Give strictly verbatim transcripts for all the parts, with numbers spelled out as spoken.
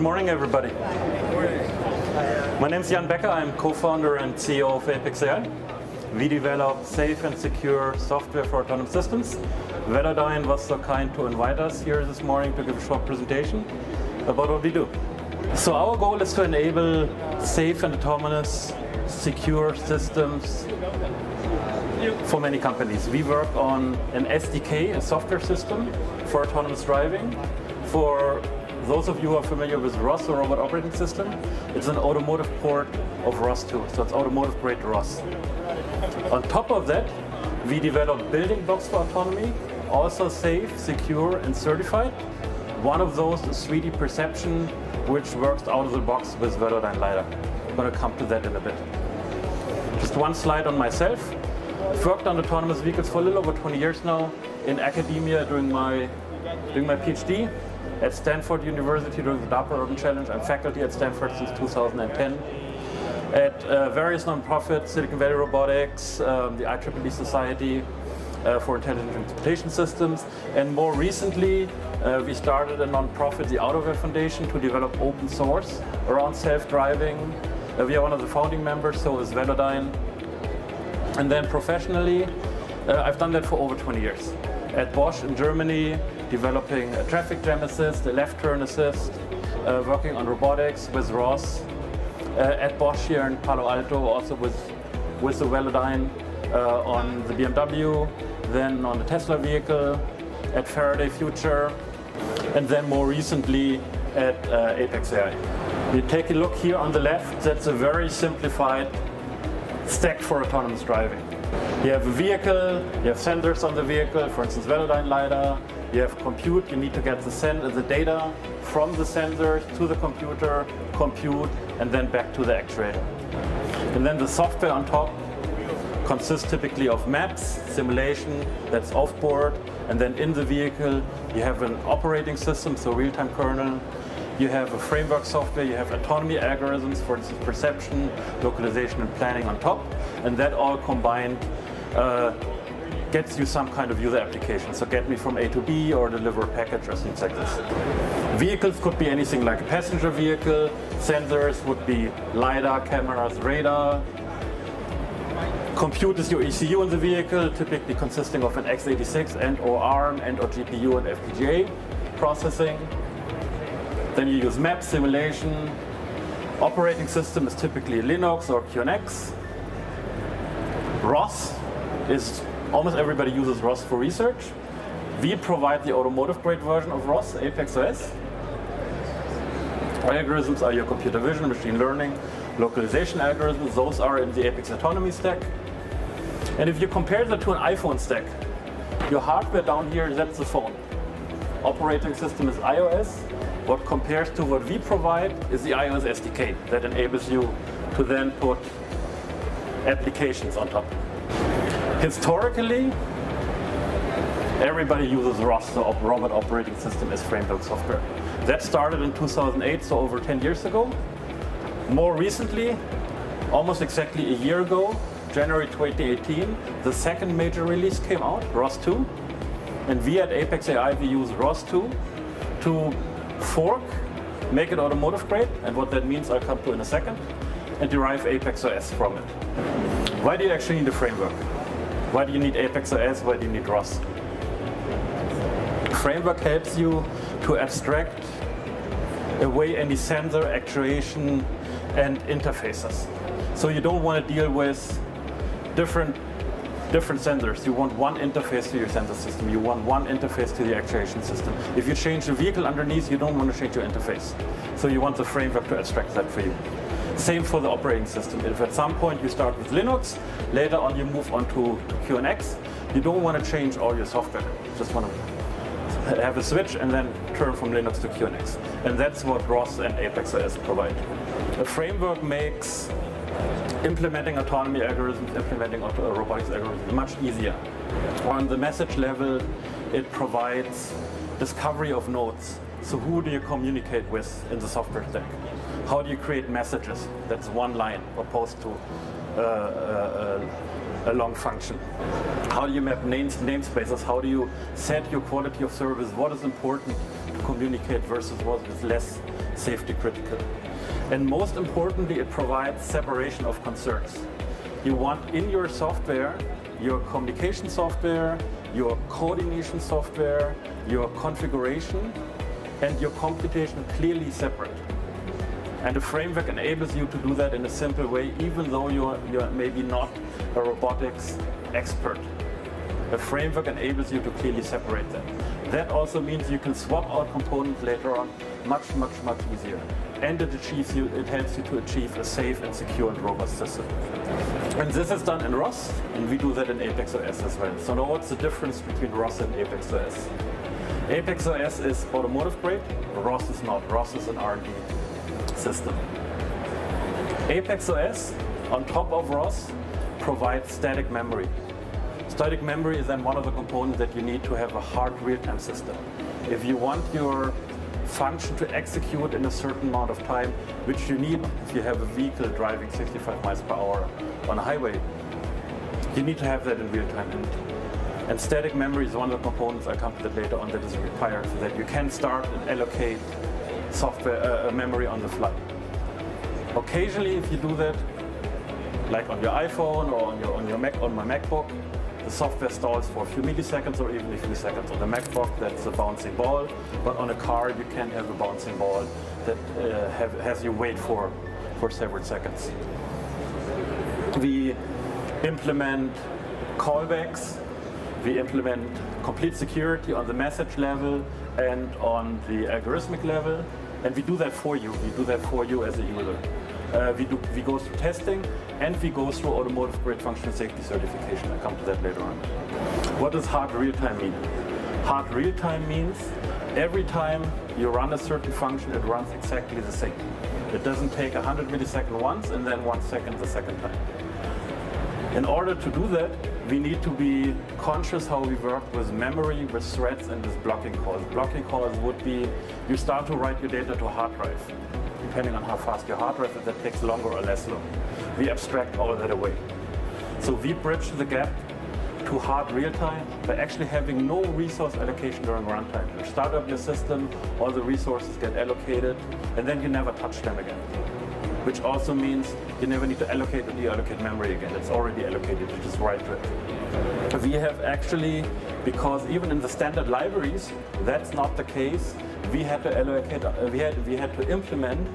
Good morning, everybody. Good morning. My name is Jan Becker. I'm co-founder and C E O of Apex dot A I. We develop safe and secure software for autonomous systems. Velodyne was so kind to invite us here this morning to give a short presentation about what we do. So our goal is to enable safe and autonomous, secure systems for many companies. We work on an S D K, a software system for autonomous driving. For those of you who are familiar with R O S, or Robot Operating System, it's an automotive port of R O S two, so it's automotive grade R O S. On top of that, we develop building blocks for autonomy, also safe, secure, and certified. One of those is three D perception, which works out of the box with Velodyne LIDAR. I'm going to come to that in a bit. Just one slide on myself. I've worked on autonomous vehicles for a little over twenty years now, in academia during my, doing my PhD, at Stanford University during the DARPA Urban Challenge. I'm faculty at Stanford since two thousand ten. At uh, various nonprofits, Silicon Valley Robotics, um, the I triple E Society uh, for Intelligent Transportation Systems, and more recently uh, we started a nonprofit, the Autover Foundation, to develop open source around self-driving. Uh, we are one of the founding members, so is Velodyne. And then professionally, uh, I've done that for over twenty years. At Bosch in Germany, developing a traffic jam assist, a left turn assist, uh, working on robotics with R O S. Uh, at Bosch here in Palo Alto, also with, with the Velodyne uh, on the B M W, then on the Tesla vehicle, at Faraday Future, and then more recently at uh, Apex dot A I. You take a look here on the left, that's a very simplified stack for autonomous driving. You have a vehicle, you have sensors on the vehicle, for instance Velodyne LiDAR, you have compute, you need to get the, the data from the sensor to the computer, compute, and then back to the actuator. And then the software on top consists typically of maps, simulation, that's off-board, and then in the vehicle you have an operating system, so real-time kernel, you have a framework software, you have autonomy algorithms, for instance perception, localization, and planning on top, and that all combined Uh, gets you some kind of user application. So get me from A to B or deliver a package or things like this. Vehicles could be anything like a passenger vehicle. Sensors would be LiDAR, cameras, radar. Compute is your E C U in the vehicle, typically consisting of an x eighty-six and or ARM and or G P U and F P G A processing. Then you use map simulation. Operating system is typically Linux or Q N X. R O S is, almost everybody uses R O S for research. We provide the automotive grade version of R O S, Apex dot O S. Algorithms are your computer vision, machine learning, localization algorithms. Those are in the Apex Autonomy stack. And if you compare that to an iPhone stack, your hardware down here, that's the phone. Operating system is iOS. What compares to what we provide is the iOS S D K that enables you to then put applications on top. Historically, everybody uses R O S, so Robot Operating System as framework software. That started in two thousand eight, so over ten years ago. More recently, almost exactly a year ago, January twenty eighteen, the second major release came out, R O S two. And we at Apex dot A I, we use R O S two to fork, make it automotive grade, and what that means I'll come to in a second, and derive Apex dot O S from it. Why do you actually need a framework? Why do you need Apex dot O S? Why do you need R O S? The framework helps you to abstract away any sensor, actuation, and interfaces. So you don't want to deal with different, different sensors. You want one interface to your sensor system. You want one interface to the actuation system. If you change the vehicle underneath, you don't want to change your interface. So you want the framework to abstract that for you. Same for the operating system. If at some point you start with Linux, later on you move on to Q N X, you don't want to change all your software. You just want to have a switch and then turn from Linux to Q N X. And that's what R O S and Apex dot O S provide. The framework makes implementing autonomy algorithms, implementing auto robotics algorithms much easier. On the message level, it provides discovery of nodes. So who do you communicate with in the software stack? How do you create messages? That's one line opposed to uh, uh, a long function. How do you map names, namespaces? How do you set your quality of service? What is important to communicate versus what is less safety critical. And most importantly, it provides separation of concerns. You want in your software, your communication software, your coordination software, your configuration, and your computation clearly separate. And the framework enables you to do that in a simple way, even though you're, you're maybe not a robotics expert. A framework enables you to clearly separate them. That also means you can swap out components later on much, much, much easier. And it achieves you, it helps you to achieve a safe and secure and robust system. And this is done in R O S, and we do that in Apex O S as well. So now what's the difference between R O S and Apex O S? Apex O S is automotive grade, R O S is not. R O S is an R and D system. Apex O S, on top of R O S, provides static memory. Static memory is then one of the components that you need to have a hard real-time system. If you want your function to execute in a certain amount of time, which you need if you have a vehicle driving sixty-five miles per hour on a highway, you need to have that in real time. And, and static memory is one of the components I come to later on that is required so that you can start and allocate software uh, memory on the fly. Occasionally, if you do that, like on your iPhone or on your on your Mac, on my MacBook, the software stalls for a few milliseconds or even a few seconds. On the MacBook, that's a bouncing ball, but on a car, you can have a bouncing ball that uh, have, has you wait for, for several seconds. We implement callbacks, we implement complete security on the message level and on the algorithmic level, and we do that for you. We do that for you as a user. Uh, we, do, we go through testing, and we go through automotive grade functional safety certification. I'll come to that later on. What does hard real-time mean? Hard real-time means every time you run a certain function, it runs exactly the same. It doesn't take one hundred milliseconds once, and then one second the second time. In order to do that, we need to be conscious how we work with memory, with threads, and with blocking calls. Blocking calls would be, you start to write your data to a hard drive. Depending on how fast your hard drive is, that takes longer or less long. We abstract all that away. So we bridge the gap to hard real-time by actually having no resource allocation during runtime. You start up your system, all the resources get allocated, and then you never touch them again. Which also means you never need to allocate or deallocate memory again. It's already allocated, you just write to it. We have actually, because even in the standard libraries, that's not the case. We had to allocate, we had, we had to implement,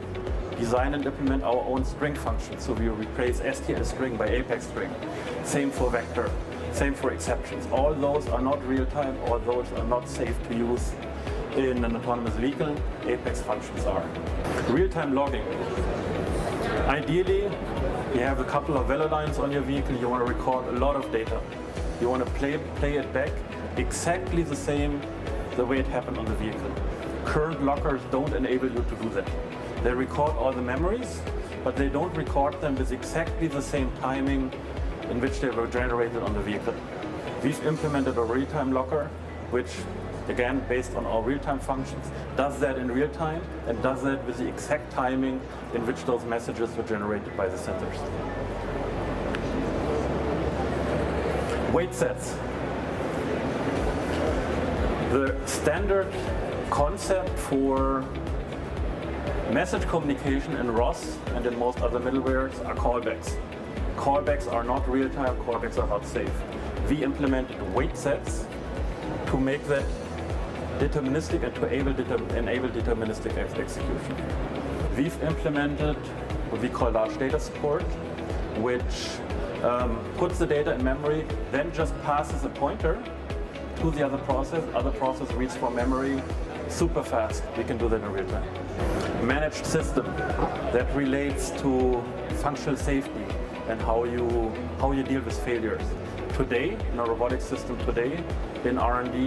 design and implement our own string function. So we replace S T L string by Apex string. Same for vector, same for exceptions. All those are not real time, all those are not safe to use in an autonomous vehicle. Apex functions are. Real time logging. Ideally, you have a couple of Velodynes on your vehicle, you want to record a lot of data. You want to play, play it back exactly the same, the way it happened on the vehicle. Current lockers don't enable you to do that. They record all the memories, but they don't record them with exactly the same timing in which they were generated on the vehicle. We've implemented a real-time locker, which, again, based on our real-time functions, does that in real time and does that with the exact timing in which those messages were generated by the sensors. Weight sets. The standard concept for message communication in R O S and in most other middlewares are callbacks. Callbacks are not real-time, callbacks are not safe. We implemented weight sets to make that deterministic and to able deter- enable deterministic ex- execution. We've implemented what we call large data support, which um, puts the data in memory, then just passes a pointer to the other process. Other process reads from memory super fast. We can do that in real time. Managed system, that relates to functional safety and how you how you deal with failures. Today, in a robotic system today, in R and D,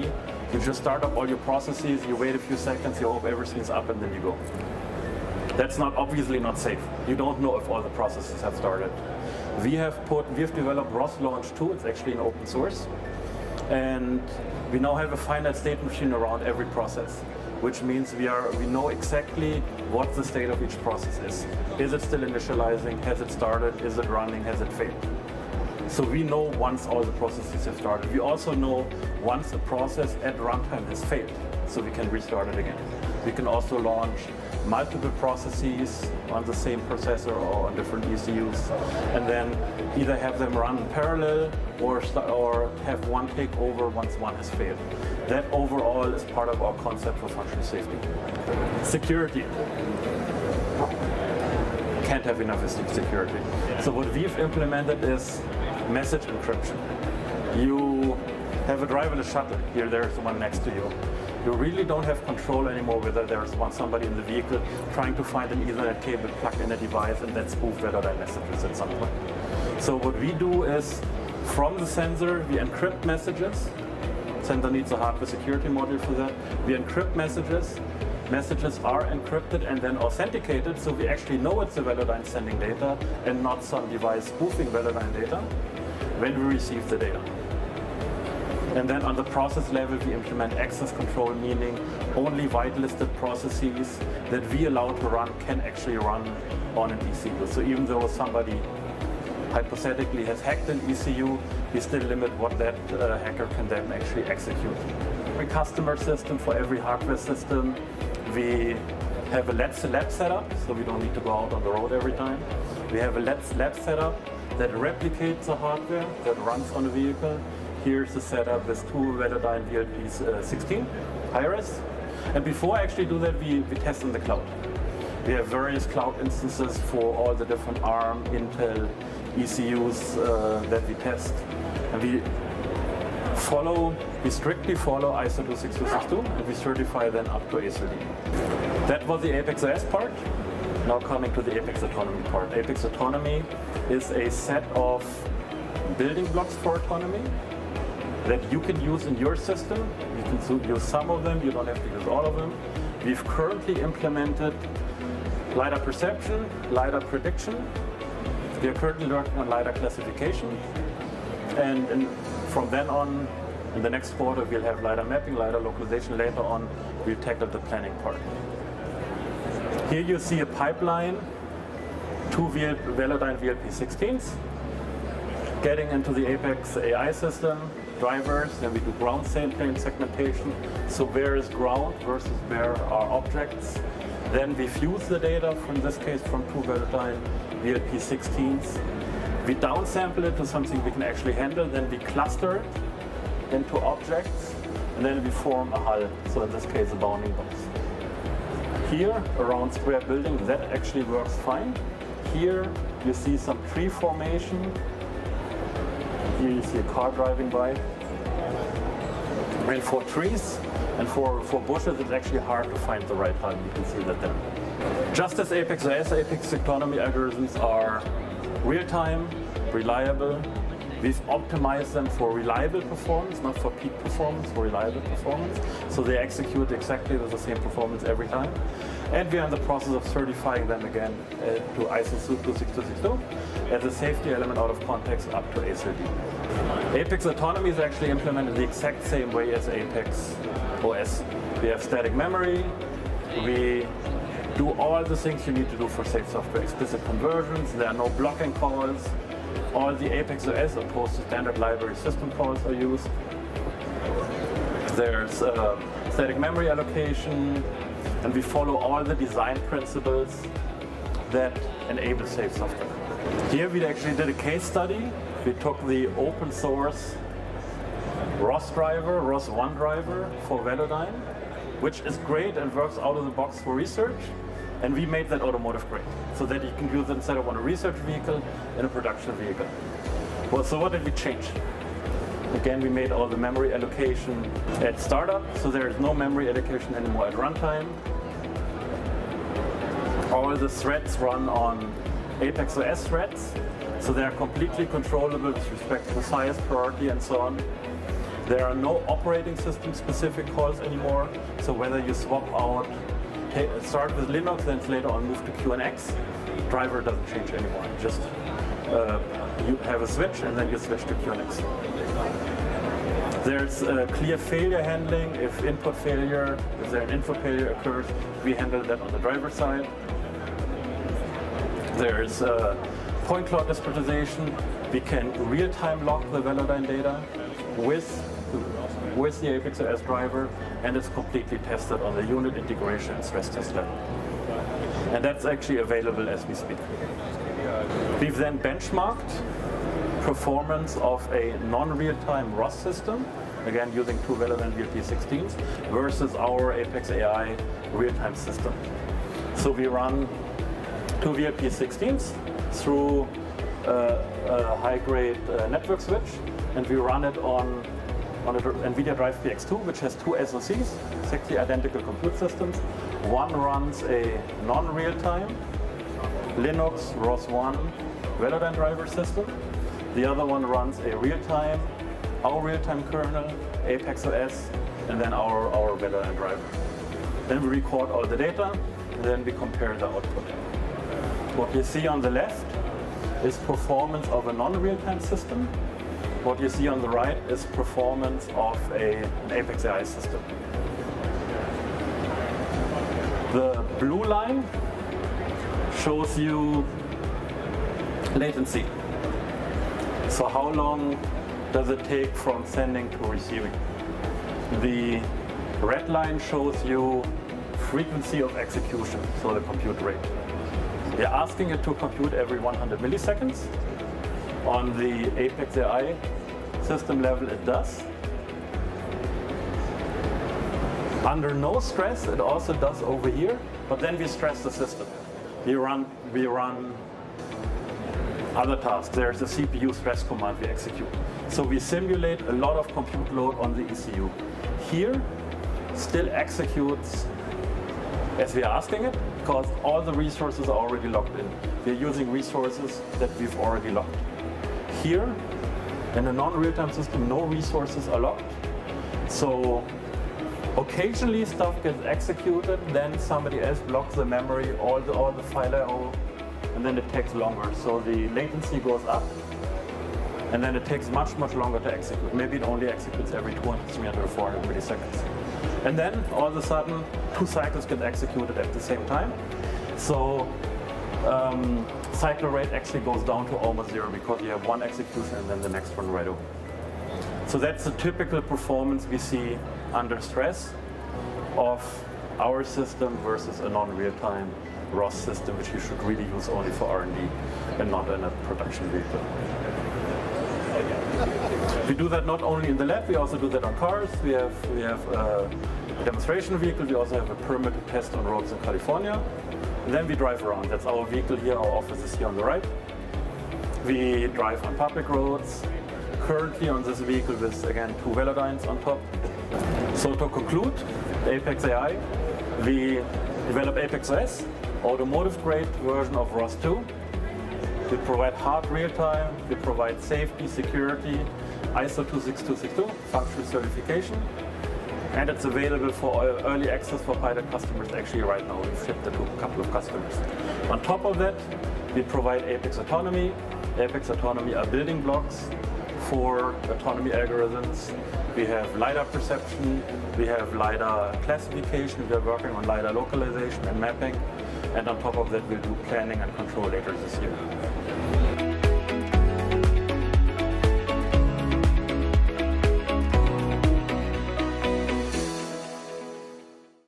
you just start up all your processes, you wait a few seconds, you hope everything's up, and then you go. That's not obviously not safe. You don't know if all the processes have started. We have put, we have developed R O S Launch two, it's actually an open source. And we now have a finite state machine around every process, which means we are we know exactly what the state of each process is. Is it still initializing? Has it started? Is it running? Has it failed? So we know once all the processes have started. We also know once a process at runtime has failed, so we can restart it again. We can also launch multiple processes on the same processor or on different E C Us, and then either have them run parallel or, or have one take over once one has failed. That overall is part of our concept for functional safety. Security. Can't have enough security. So what we've implemented is message encryption. You have a driverless shuttle. Here there is one next to you. You really don't have control anymore whether there is one somebody in the vehicle trying to find an Ethernet cable plugged in a device and then spoof Velodyne messages at some point. So what we do is, from the sensor, we encrypt messages. Sensor needs a hardware security module for that. We encrypt messages. Messages are encrypted and then authenticated, so we actually know it's a Velodyne sending data and not some device spoofing Velodyne data when we receive the data. And then on the process level, we implement access control, meaning only whitelisted processes that we allow to run can actually run on an E C U. So even though somebody hypothetically has hacked an E C U, we still limit what that uh, hacker can then actually execute. Every customer system, for every hardware system, we have a lab setup, so we don't need to go out on the road every time. We have a lab setup that replicates the hardware that runs on a vehicle. Here's the setup with two Velodyne V L P sixteen I R S. And before I actually do that, we, we test in the cloud. We have various cloud instances for all the different ARM, Intel, E C Us uh, that we test. And we follow, we strictly follow I S O two six two six two, and we certify then up to ASIL D. That was the Apex O S part. Now coming to the Apex Autonomy part. Apex Autonomy is a set of building blocks for autonomy that you can use in your system. You can use some of them, you don't have to use all of them. We've currently implemented LIDAR perception, LIDAR prediction. We are currently working on LIDAR classification. And, and from then on, in the next quarter, we'll have LIDAR mapping, LIDAR localization. Later on, we'll tackle the planning part. Here you see a pipeline, two Velodyne V L P sixteens, getting into the Apex A I system, drivers, then we do ground plane segmentation, so where is ground versus where are objects. Then we fuse the data, from this case from two Velodyne V L P sixteens. We downsample it to something we can actually handle, then we cluster it into objects, and then we form a hull, so in this case a bounding box. Here, around square building, that actually works fine. Here you see some tree formation. Here you see a car driving by. And for trees and for, for bushes, it's actually hard to find the right hull. You can see that there. Just as Apex O S, Apex Autonomy algorithms are real-time, reliable. We've optimized them for reliable performance, not for peak performance, for reliable performance. So they execute exactly with the same performance every time. And we are in the process of certifying them again uh, to I S O two six two six two. As a safety element out of context up to A S I L D. Apex Autonomy is actually implemented the exact same way as Apex O S. We have static memory, we do all the things you need to do for safe software, explicit conversions, there are no blocking calls, all the Apex O S opposed to standard library system calls are used. There's uh, static memory allocation, and we follow all the design principles that enable safe software. Here we actually did a case study. We took the open source R O S driver, R O S one driver for Velodyne, which is great and works out of the box for research, and we made that automotive grade so that you can use it instead of on a research vehicle and a production vehicle. Well, so what did we change? Again, we made all the memory allocation at startup, so there is no memory allocation anymore at runtime. All the threads run on Apex O S threads, so they are completely controllable with respect to size, priority, and so on. There are no operating system specific calls anymore, so whether you swap out, start with Linux, then later on move to Q N X, driver doesn't change anymore. Just uh, you have a switch and then you switch to Q N X. There's a clear failure handling. If input failure, if there an input failure occurs, we handle that on the driver side. There's uh, point cloud discretization. We can real-time lock the Velodyne data with with the Apex dot O S driver, and it's completely tested on the unit integration and stress test level. And that's actually available as we speak. We've then benchmarked performance of a non-real-time R O S system, again using two Velodyne V L P sixteens, versus our Apex dot A I real-time system. So we run two V L P sixteens through uh, a high-grade uh, network switch, and we run it on, on a NVIDIA Drive P X two, which has two S O Cs, exactly identical compute systems. One runs a non-real-time Linux R O S one Velodyne driver system. The other one runs a real-time, our real-time kernel, Apex dot O S, and then our, our Velodyne driver. Then we record all the data, and then we compare the output. What you see on the left is performance of a non-real-time system. What you see on the right is performance of a, an Apex dot A I system. The blue line shows you latency. So how long does it take from sending to receiving? The red line shows you frequency of execution, so the compute rate. You're asking it to compute every one hundred milliseconds. On the Apex dot A I system level, it does. Under no stress, it also does over here, but then we stress the system. We run, we run other tasks. There's a C P U stress command we execute. So we simulate a lot of compute load on the E C U. Here, still executes as we are asking it, because all the resources are already locked in. We're using resources that we've already locked. Here, in a non-real-time system, no resources are locked. So occasionally stuff gets executed, then somebody else blocks the memory, all the, all the file I O, and then it takes longer. So the latency goes up, and then it takes much, much longer to execute. Maybe it only executes every two hundred, three hundred, four hundred milliseconds. And then, all of a sudden, two cycles get executed at the same time. So, um, cycle rate actually goes down to almost zero, because you have one execution and then the next one right over. So that's the typical performance we see under stress of our system versus a non-real-time R O S system, which you should really use only for R and D and not in a production vehicle. We do that not only in the lab, we also do that on cars. We have, we have a demonstration vehicle, we also have a permitted test on roads in California. And then we drive around. That's our vehicle here, our office is here on the right. We drive on public roads, currently on this vehicle with, again, two Velodynes on top. So to conclude, Apex dot A I, we develop Apex dot O S, automotive-grade version of R O S two. We provide hard real-time, we provide safety, security, I S O two six two six two, functional certification, and it's available for early access for pilot customers actually right now. We've shipped it to a couple of customers. On top of that, we provide Apex Autonomy. Apex Autonomy are building blocks for autonomy algorithms. We have LIDAR perception, we have LIDAR classification, we are working on LIDAR localization and mapping, and on top of that we'll do planning and control later this year.